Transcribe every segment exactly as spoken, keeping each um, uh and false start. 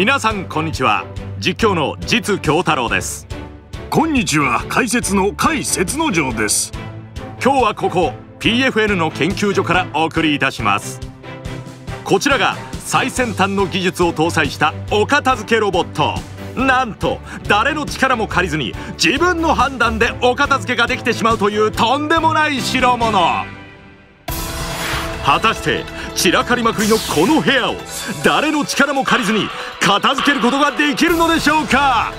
皆さんこんにちは。実況の実京太郎です。こんにちは、解説の甲斐節之丞です。今日はここ ピーエフエヌ の研究所からお送りいたします。こちらが最先端の技術を搭載したお片付けロボット。なんと誰の力も借りずに自分の判断でお片付けができてしまうというとんでもない代物。果たして散らかりまくりのこの部屋を誰の力も借りずに片付けることができるのでしょうか。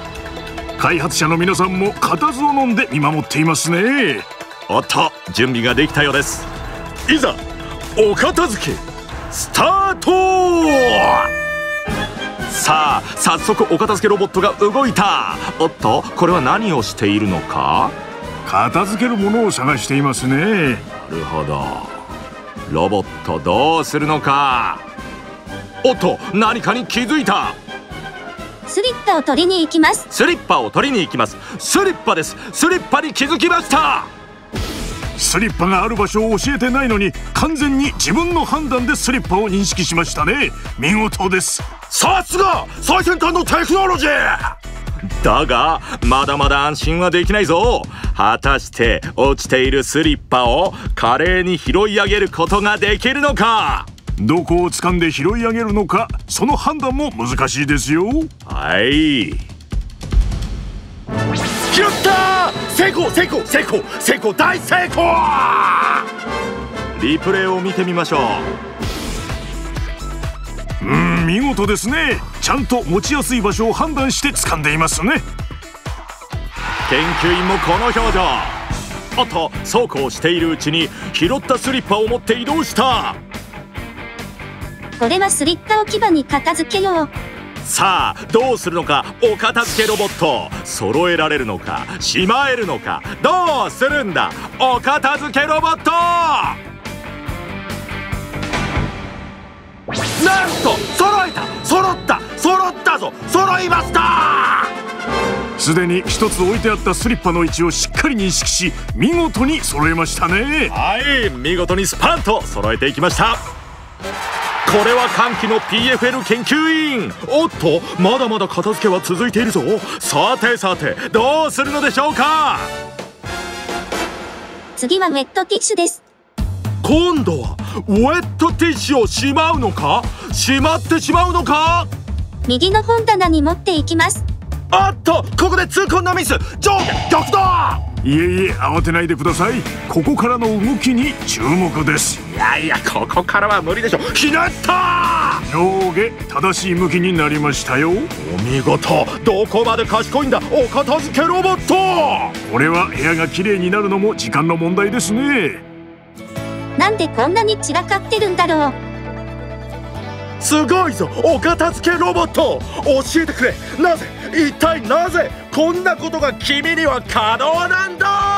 開発者の皆さんも固唾を飲んで見守っていますね。おっと、準備ができたようです。いざお片付けスタート。さあ早速お片付けロボットが動いた。おっと、これは何をしているのか。片付けるものを探していますね。なるほど。ロボットどうするのか。おっと、何かに気づいた。スリッパを取りに行きます。スリッパを取りに行きます。スリッパです。スリッパに気づきました。スリッパがある場所を教えてないのに完全に自分の判断でスリッパを認識しましたね。見事です。さすが最先端のテクノロジーだが、まだまだ安心はできないぞ。果たして落ちているスリッパを華麗に拾い上げることができるのか。どこを掴んで拾い上げるのか、その判断も難しいですよ。はい、拾ったー。成功成功成功成功、大成功。リプレイを見てみましょう。うん、見事ですね。ちゃんと持ちやすい場所を判断して掴んでいますね。研究員もこの表情。おっと、そうこうしているうちに拾ったスリッパを持って移動した。これはスリッパ置き場に片付けよう。さあどうするのか。お片付けロボット、揃えられるのか、しまえるのか、どうするんだお片付けロボット。なんと揃えた、揃った、揃ったぞ、揃いました。すでに一つ置いてあったスリッパの位置をしっかり認識し、見事に揃えましたね。はい、見事にスパンと揃えていきました。これは歓喜の ピーエフエル 研究員。おっと、まだまだ片付けは続いているぞ。さてさてどうするのでしょうか。次はウェットティッシュです。今度はウェットティッシュをしまうのか、しまってしまうのか。右の本棚に持っていきます。あっと、ここで痛恨のミス。上下逆だ。いえいえ、慌てないでください。ここからの動きに注目です。いやいや、ここからは無理でしょ。ひねったー。上下、正しい向きになりましたよ。お見事。どこまで賢いんだお片付けロボット。これは部屋がきれいになるのも時間の問題ですね。なんでこんなに散らかってるんだろう。すごいぞお片付けロボット。教えてくれ、なぜ、一体なぜこんなことが君には可能なんだ。